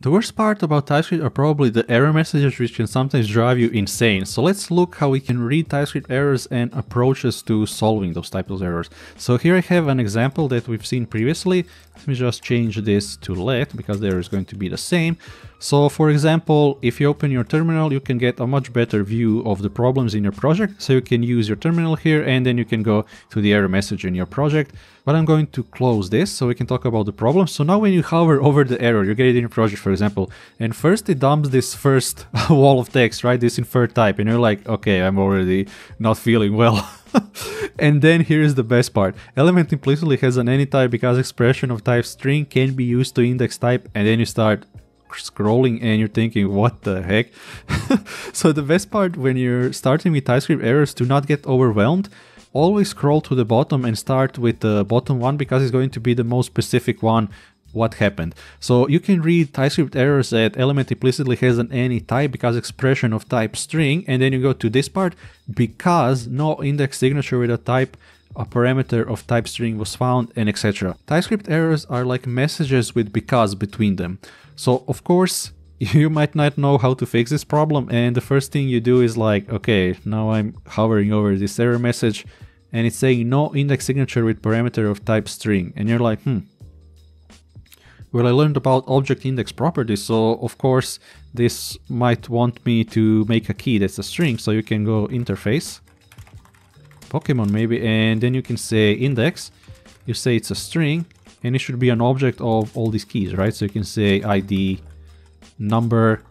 The worst part about TypeScript are probably the error messages, which can sometimes drive you insane. So let's look how we can read TypeScript errors and approaches to solving those types of errors. So here I have an example that we've seen previously. Let me just change this to let, because there is going to be the same. So for example, if you open your terminal, you can get a much better view of the problems in your project. So you can use your terminal here, and then you can go to the error message in your project. But I'm going to close this so we can talk about the problem. So now when you hover over the error, you get it in your project, for example, and first it dumps this first wall of text, right? This inferred type, and you're like, okay, I'm already not feeling well. And then here is the best part. Element implicitly has an anytype because expression of type string can be used to index type, and then you start scrolling and you're thinking, what the heck? So the best part when you're starting with TypeScript errors, do not get overwhelmed. Always scroll to the bottom and start with the bottom one, because it's going to be the most specific one what happened. So you can read TypeScript errors at element implicitly has an any type because expression of type string, and then you go to this part because no index signature with a type a parameter of type string was found, and etc. TypeScript errors are like messages with because between them. So of course you might not know how to fix this problem, and the first thing you do is like, okay, now I'm hovering over this error message and it's saying no index signature with parameter of type string, and you're like, well, I learned about object index properties, so of course this might want me to make a key that's a string. So you can go interface, Pokemon maybe, and then you can say index, you say it's a string, and it should be an object of all these keys, right? So you can say ID, number,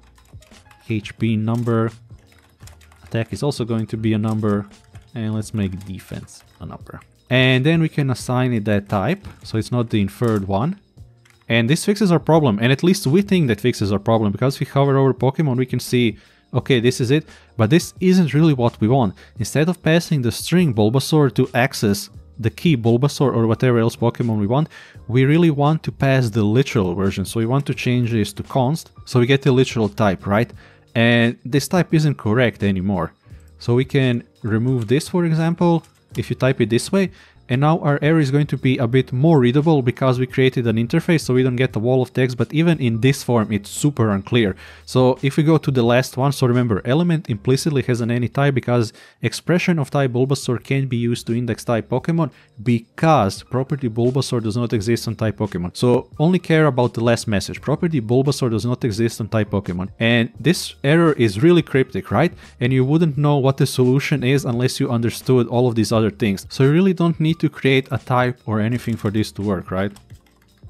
HP number, attack is also going to be a number, and let's make defense a number. And then we can assign it that type, so it's not the inferred one. And this fixes our problem, and at least we think that fixes our problem, because if we hover over Pokemon, we can see, okay, this is it, but this isn't really what we want. Instead of passing the string Bulbasaur to access the key Bulbasaur or whatever else Pokemon we want, we really want to pass the literal version. So we want to change this to const, so we get the literal type, right? And this type isn't correct anymore. So we can remove this, for example, if you type it this way. And now our error is going to be a bit more readable because we created an interface, so we don't get a wall of text, but even in this form, it's super unclear. So if we go to the last one, so remember, element implicitly has an any type because expression of type Bulbasaur can be used to index type Pokemon because property Bulbasaur does not exist on type Pokemon. So only care about the last message, property Bulbasaur does not exist on type Pokemon. And this error is really cryptic, right? And you wouldn't know what the solution is unless you understood all of these other things. So you really don't need to create a type or anything for this to work, right?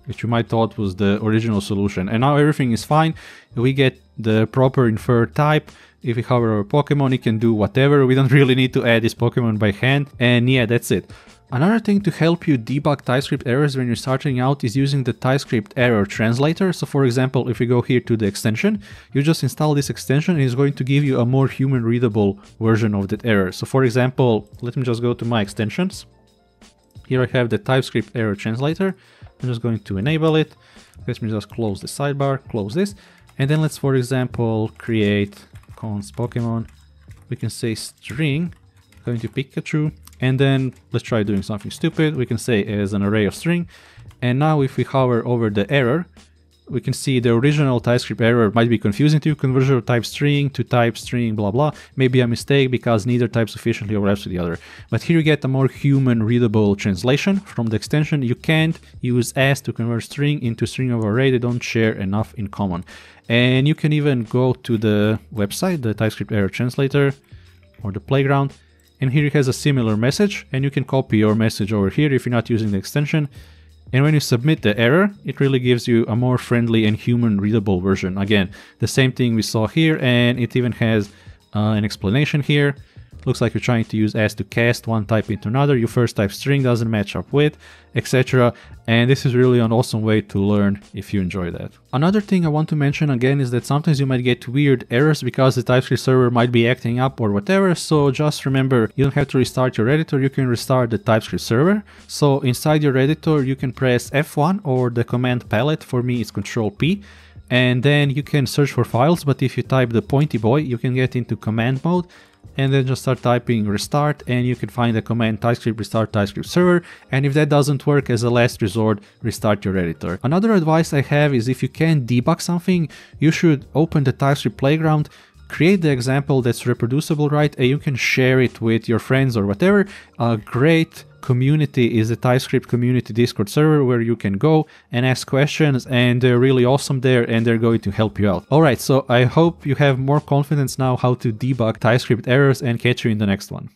Which you might thought was the original solution. And now everything is fine. We get the proper inferred type. If we hover over Pokemon, it can do whatever. We don't really need to add this Pokemon by hand. And yeah, that's it. Another thing to help you debug TypeScript errors when you're starting out is using the TypeScript Error Translator. So for example, if we go here to the extension, you just install this extension and it's going to give you a more human readable version of that error. So for example, let me just go to my extensions. Here I have the TypeScript Error Translator. I'm just going to enable it. Let me just close the sidebar, close this. And then let's, for example, create const Pokemon. We can say string, going to Pikachu. And then let's try doing something stupid. We can say as an array of string. And now if we hover over the error, we can see the original TypeScript error might be confusing to you. Conversion of type string to type string, blah, blah. Maybe a mistake because neither type sufficiently overlaps with the other. But here you get a more human readable translation from the extension. You can't use as to convert string into string of array. They don't share enough in common. And you can even go to the website, the TypeScript Error Translator or the playground. And here it has a similar message, and you can copy your message over here if you're not using the extension. And when you submit the error, it really gives you a more friendly and human readable version. Again, the same thing we saw here, and it even has an explanation here. Looks like you're trying to use as to cast one type into another. Your first type string doesn't match up with, etc. And this is really an awesome way to learn if you enjoy that. Another thing I want to mention again is that sometimes you might get weird errors because the TypeScript server might be acting up or whatever. So just remember, you don't have to restart your editor. You can restart the TypeScript server. So inside your editor, you can press F1 or the command palette. For me, it's Control P. And then you can search for files. But if you type the pointy boy, you can get into command mode. and then just start typing restart, and you can find the command TypeScript restart TypeScript server, and if that doesn't work, as a last resort, restart your editor. Another advice I have is if you can debug something, you should open the TypeScript playground, create the example that's reproducible, right, and you can share it with your friends or whatever. A great community is the TypeScript community Discord server where you can go and ask questions, and they're really awesome there and they're going to help you out. Alright, so I hope you have more confidence now how to debug TypeScript errors, and catch you in the next one.